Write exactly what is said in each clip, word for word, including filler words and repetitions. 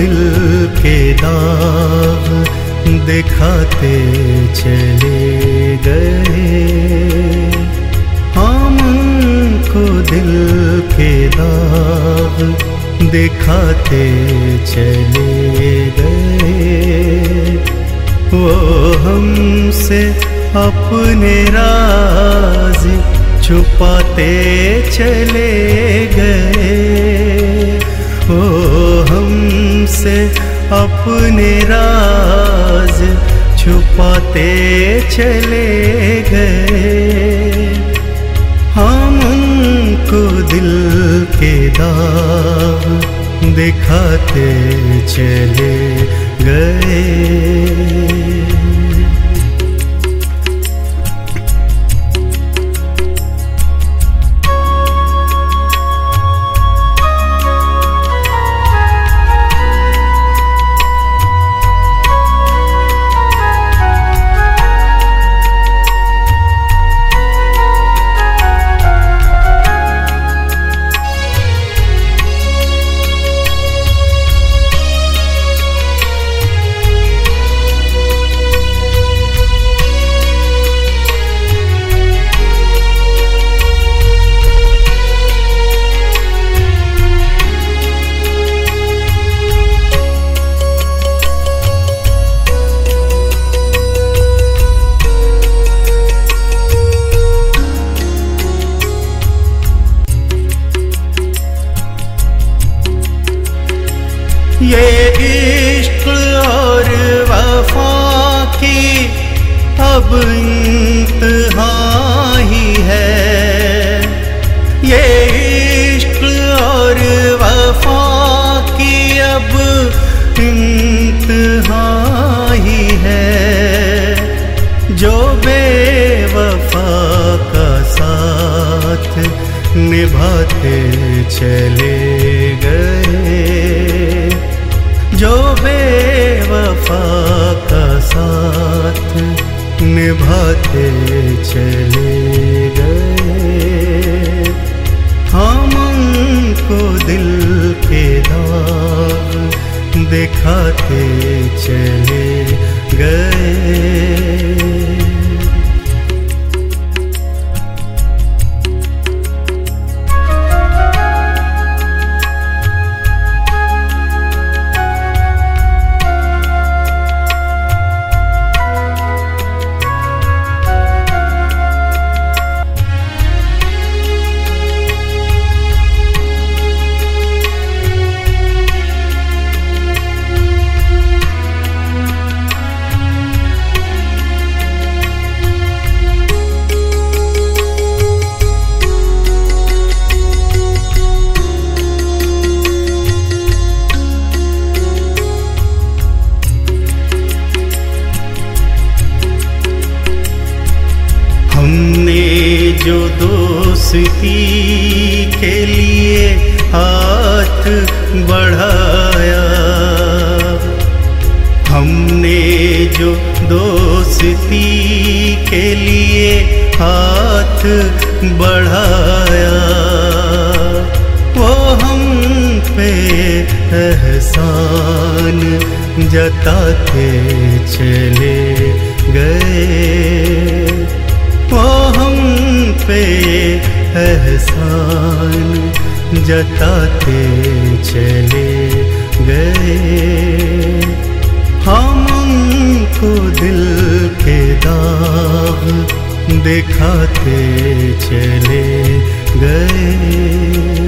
दिल के दाग दिखाते चले गए, हमको दिल के दाग दिखाते चले गए। वो हमसे अपने राज छुपाते चले गए, वो हमसे अपने राज छुपाते चले गए। हमको दिल के दाग दिखाते चले गए। ये इश्क और वफा की अब इंतहा ही है, ये इश्क और वफा की अब इंतहा ही है। जो बेवफा का साथ निभाते चले गए, जो बेवफा का साथ निभाते चले गए। हमको दिल के दाग दिखाते चले गए। जो दोस्ती के लिए हाथ बढ़ाया, हमने जो दोस्ती के लिए हाथ बढ़ाया, वो हम पे एहसान जताते चले गए, वो हम पे एहसान जताते चले गए। हमको दिल के दाग दिखाते चले गए।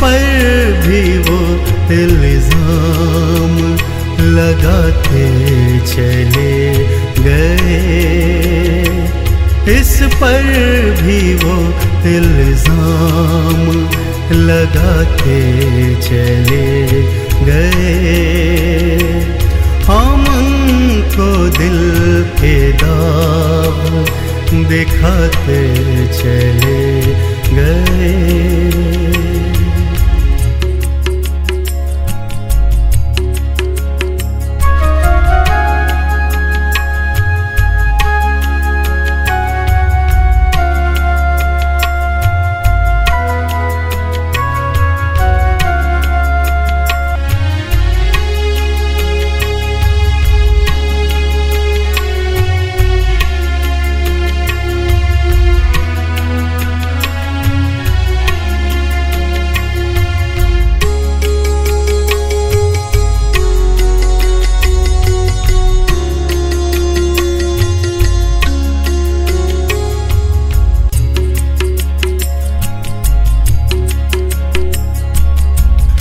पर भी वो इल्जाम लगाते चले गए, इस पर भी वो इल्जाम लगाते चले गए। हम उनको दिल के दाग दिखाते चले गए।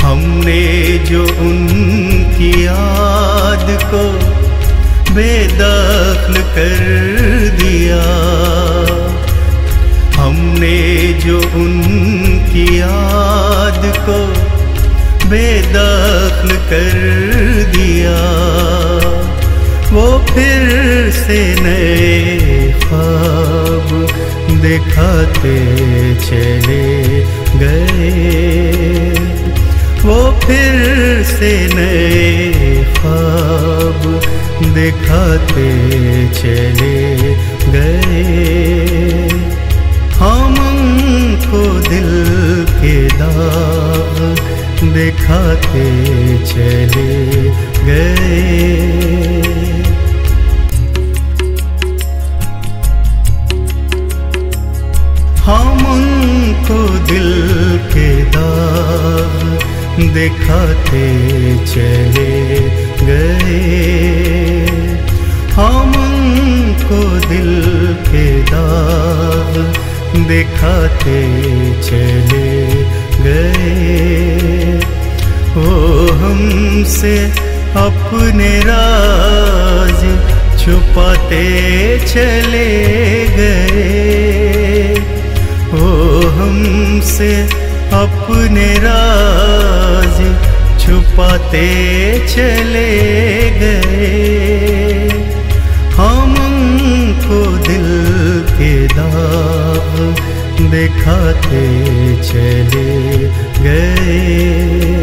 हमने जो उनकी याद को बेदखल कर दिया, हमने जो उनकी याद को बेदखल कर दिया, वो फिर से नए ख्वाब दिखाते चले गए, वो फिर से नए ख्वाब दिखाते चले गए। हम उनको दिल के दाग दिखाते चले गए। हम उनको दिल के दाग दिखाते चले गए, हम उनको दिल के दाग दिखाते चले गए। वो हमसे अपने राज छुपाते चले गए, वो हमसे अपने राज छुपाते चले गए। हम उनको दिल के दाग दिखाते चले गए।